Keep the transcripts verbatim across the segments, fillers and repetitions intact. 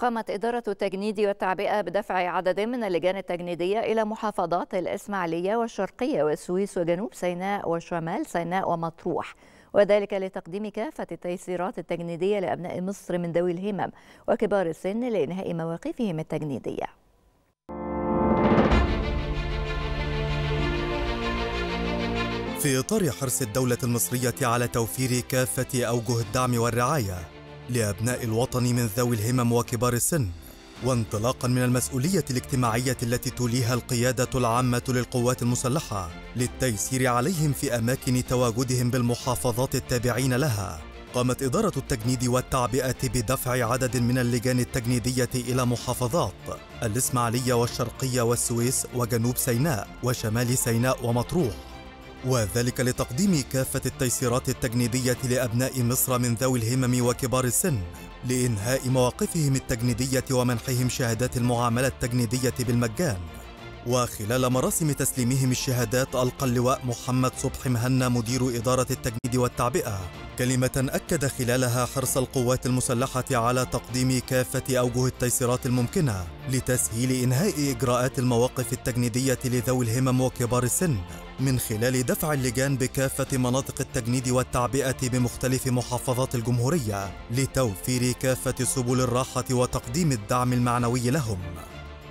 قامت إدارة التجنيد والتعبئة بدفع عدد من اللجان التجنيدية إلى محافظات الإسماعيلية والشرقية والسويس وجنوب سيناء وشمال سيناء ومطروح، وذلك لتقديم كافة التيسيرات التجنيدية لأبناء مصر من ذوي الهمم وكبار السن لإنهاء مواقفهم التجنيدية. في إطار حرص الدولة المصرية على توفير كافة أوجه الدعم والرعاية لأبناء الوطن من ذوي الهمم وكبار السن، وانطلاقاً من المسؤولية الاجتماعية التي توليها القيادة العامة للقوات المسلحة للتيسير عليهم في أماكن تواجدهم بالمحافظات التابعين لها، قامت إدارة التجنيد والتعبئة بدفع عدد من اللجان التجنيدية إلى محافظات الإسماعيلية والشرقية والسويس وجنوب سيناء وشمال سيناء ومطروح، وذلك لتقديم كافة التيسيرات التجنيدية لأبناء مصر من ذوي الهمم وكبار السن لإنهاء مواقفهم التجنيدية ومنحهم شهادات المعاملة التجنيدية بالمجان. وخلال مراسم تسليمهم الشهادات ألقى اللواء محمد صبحي مهنا مدير إدارة التجنيد والتعبئة كلمة أكد خلالها حرص القوات المسلحة على تقديم كافة أوجه التيسيرات الممكنة لتسهيل إنهاء إجراءات المواقف التجنيدية لذوي الهمم وكبار السن من خلال دفع اللجان بكافة مناطق التجنيد والتعبئة بمختلف محافظات الجمهورية لتوفير كافة سبل الراحة وتقديم الدعم المعنوي لهم.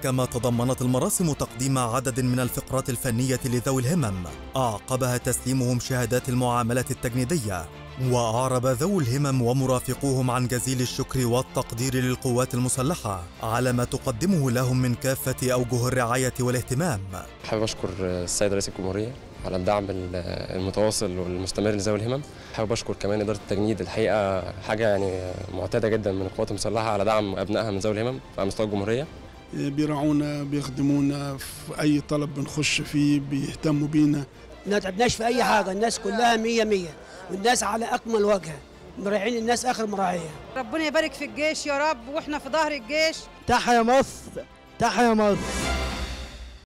كما تضمنت المراسم تقديم عدد من الفقرات الفنية لذوي الهمم أعقبها تسليمهم شهادات المعاملة التجنيدية، وأعرب ذوي الهمم ومرافقوهم عن جزيل الشكر والتقدير للقوات المسلحة على ما تقدمه لهم من كافة أوجه الرعاية والاهتمام. حابب أشكر السيد رئيس الجمهورية على الدعم المتواصل والمستمر لذوي الهمم. حابب أشكر كمان إدارة التجنيد، الحقيقة حاجة يعني معتادة جدا من القوات المسلحة على دعم أبنائها من ذوي الهمم على مستوى الجمهورية. بيرعونا، بيخدمونا في أي طلب بنخش فيه، بيهتموا بينا، ما تعبناش في أي حاجة، الناس كلها مية مية والناس على أكمل وجه، مراعين الناس آخر مراعية. ربنا يبارك في الجيش يا رب، وإحنا في ظهر الجيش. تحيا مصر، تحيا مصر.